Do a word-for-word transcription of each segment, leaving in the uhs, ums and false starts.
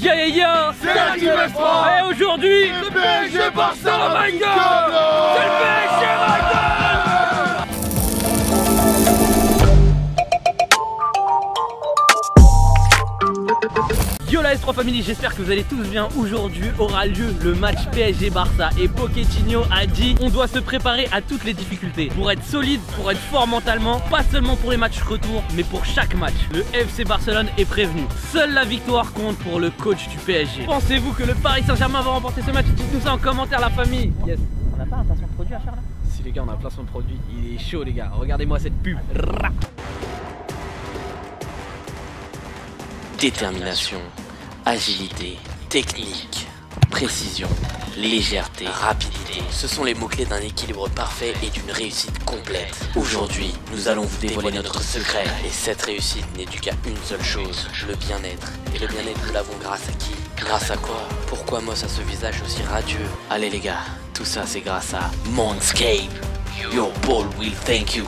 Ya ya ya, c'est la Team S trois. Et aujourd'hui, le P S G Barcelone. Oh my god, c'est le P S G Barcelone. Yo la S trois Family, j'espère que vous allez tous bien. Aujourd'hui aura lieu le match P S G Barça. Et Pochettino a dit, on doit se préparer à toutes les difficultés. Pour être solide, pour être fort mentalement. Pas seulement pour les matchs retour, mais pour chaque match. Le F C Barcelone est prévenu. Seule la victoire compte pour le coach du P S G. Pensez-vous que le Paris Saint-Germain va remporter ce match? Dites-nous ça en commentaire la famille. Yes. On n'a pas un placement de produit à faire là? Si les gars, on a un placement de produit. Il est chaud les gars, regardez-moi cette pub. Détermination, agilité, technique, précision, légèreté, rapidité. Ce sont les mots-clés d'un équilibre parfait et d'une réussite complète. Aujourd'hui, nous allons vous dévoiler notre secret. Et cette réussite n'est due qu'à une seule chose, le bien-être. Et le bien-être, nous l'avons grâce à qui? Grâce à quoi? Pourquoi Moss a ce visage aussi radieux? Allez les gars, tout ça c'est grâce à Manscaped. Your ball will thank you.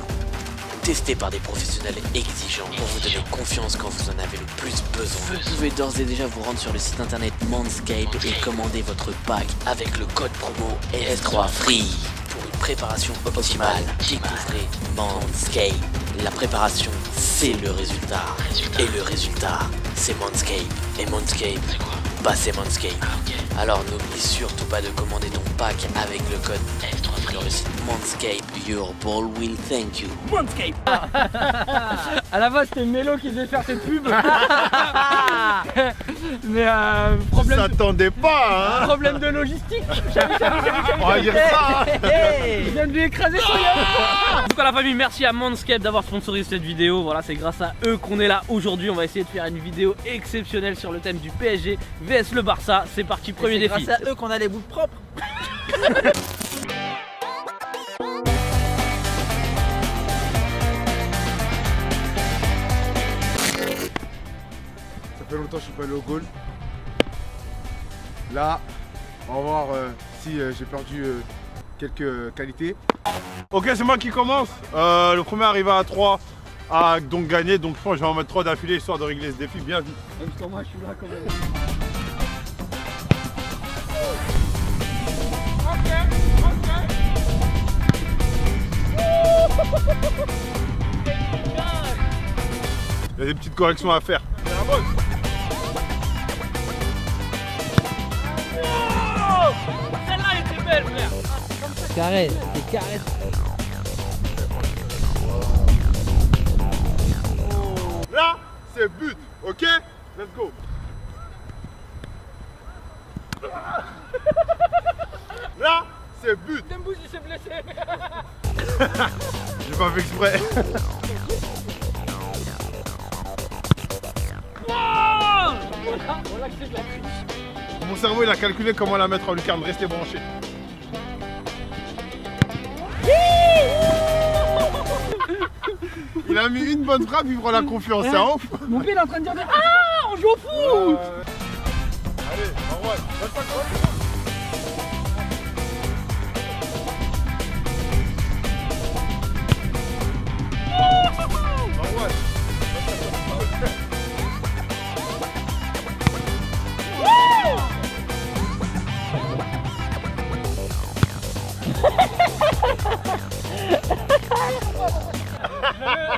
Testé par des professionnels exigeants pour vous donner confiance quand vous en avez le plus besoin. Vous pouvez d'ores et déjà vous rendre sur le site internet Manscaped et commander votre pack avec le code promo S trois Free pour une préparation optimale. Découvrez Manscaped. La préparation, c'est le résultat. Et le résultat, c'est Manscaped. Et Manscaped, c'est quoi? Bah c'est Manscaped. Alors n'oublie surtout pas de commander ton pack avec le code S trois Free. Le site Manscaped, your ball will thank you. Manscaped. À la base, c'était Mello qui devait faire cette pub. Mais euh, problème. Ça t'attendais pas, hein. Problème de logistique. On va dire ça. Il vient de lui écraser son gars. En tout cas, la famille, merci à Manscaped d'avoir sponsorisé cette vidéo. Voilà, c'est grâce à eux qu'on est là aujourd'hui. On va essayer de faire une vidéo exceptionnelle sur le thème du P S G versus le Barça. C'est parti, premier défi. C'est grâce à eux qu'on a les boules propres. Longtemps je suis pas allé au goal. Là on va voir euh, si euh, j'ai perdu euh, quelques euh, qualités. Ok, c'est moi qui commence. euh, le premier arrivé à trois a donc gagné, donc je pense que je vais en mettre trois d'affilée histoire de régler ce défi bien vite. Même sans moi je suis là quand même. Il y a des petites corrections à faire. Celle-là elle était belle frère. Caresse, c'est caresse. Là, c'est but, ok? Let's go. Là, c'est but. Dembouz il s'est blessé. J'ai pas fait exprès. Mon cerveau il a calculé comment la mettre en lucarne, restez branchés. Il a mis une bonne frappe, il prend la confiance, c'est ouf. Mon père est en train de dire ah, on joue au foot. euh... Allez, en vrai, pas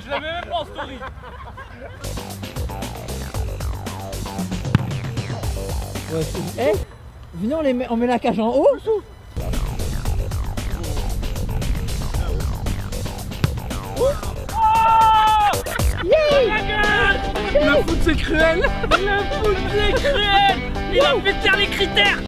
je l'avais même pas en story. Ouais, eh, hey, venez on, les met, on met la cage en haut. Oh, yeah. Le foot c'est cruel. Le foot c'est cruel. Il a fait taire les critères.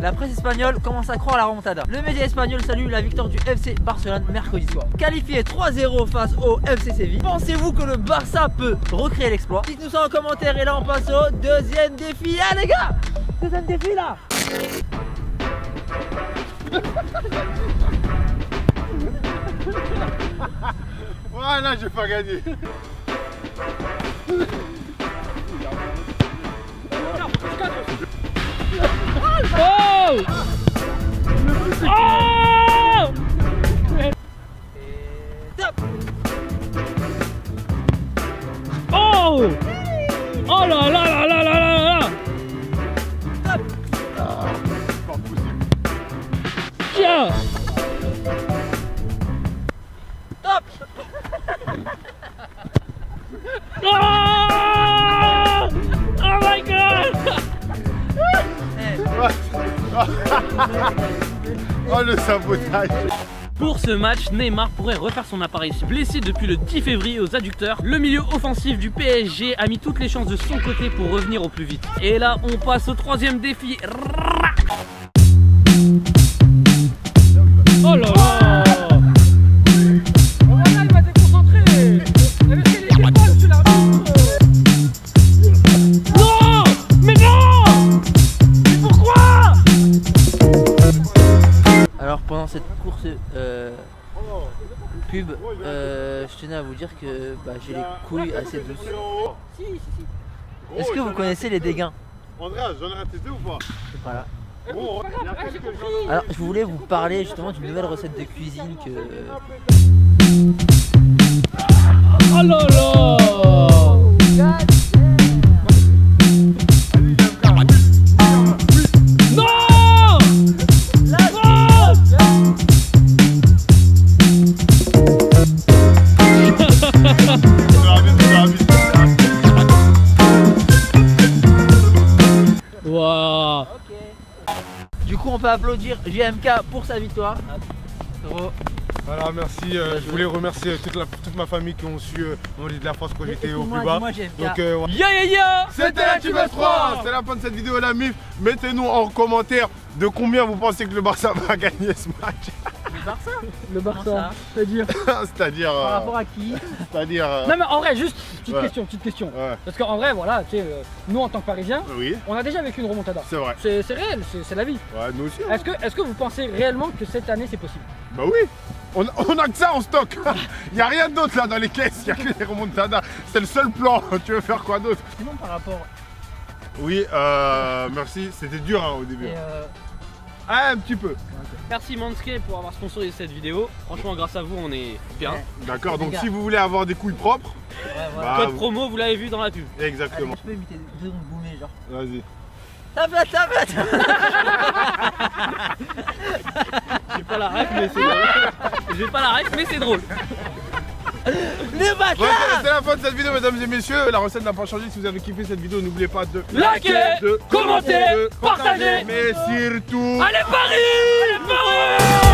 La presse espagnole commence à croire à la remontada. Le média espagnol salue la victoire du F C Barcelone mercredi soir. Qualifié trois zéro face au F C Séville. Pensez-vous que le Barça peut recréer l'exploit? Dites-nous ça en commentaire et là on passe au deuxième défi. Ah les gars, deuxième défi là. Voilà, j'ai pas gagné. Oh! Oh! Et top! Oh! Oh là là là là là là là! Oh le sabotage. Pour ce match, Neymar pourrait refaire son apparition. Blessé depuis le dix février aux adducteurs, le milieu offensif du P S G a mis toutes les chances de son côté pour revenir au plus vite. Et là, on passe au troisième défi. Oh là là. Cette course euh, pub, euh, je tenais à vous dire que bah, j'ai les couilles assez douces. Est-ce que vous connaissez les dégâts? Andreas, j'en ai raté deux ou pas? C'est pas là. Alors, je voulais vous parler justement d'une nouvelle recette de cuisine que. Oh là là! On peut applaudir J M K pour sa victoire. Voilà, merci. Euh, je voulais remercier toute, la, toute ma famille qui ont su euh, on dit de la France quand j'étais au plus bas. Donc, euh, ouais. Yeah, yeah, yeah. C'était la Team S trois. C'est la fin de cette vidéo, la M I F. Mettez-nous en commentaire de combien vous pensez que le Barça va gagner ce match. Le Barça Le Barça, c'est-à-dire C'est-à-dire... Euh... Par rapport à qui C'est-à-dire... Euh... Non mais en vrai, juste, petite ouais. question, petite question. Ouais. Parce qu'en vrai, voilà, tu sais, euh, nous en tant que Parisiens, oui. on a déjà vécu une remontada. C'est vrai. C'est réel, c'est la vie. Ouais, nous aussi. Hein. Est-ce que, est-ce que vous pensez réellement que cette année, c'est possible? Bah oui. On, on a que ça en stock. Il n'y a rien d'autre là dans les caisses, il n'y a que les remontadas. C'est le seul plan, tu veux faire quoi d'autre? Sinon, par rapport... Oui, euh, merci, c'était dur hein, au début. Et euh... Ah, un petit peu. Merci Manscaped pour avoir sponsorisé cette vidéo. Franchement, grâce à vous, on est bien. D'accord, donc si vous voulez avoir des couilles propres, ouais, voilà. bah, code promo, vous l'avez vu dans la pub. Exactement. Allez, je peux éviter de boomer, genre. Vas-y. Tablette, tablette. J'ai pas la ref, mais c'est drôle. J'ai pas la ref, mais c'est drôle. Ouais, c'est la fin de cette vidéo, mesdames et messieurs. La recette n'a pas changé. Si vous avez kiffé cette vidéo, n'oubliez pas de liker, de commenter, de partager, mais surtout allez Paris, allez Paris.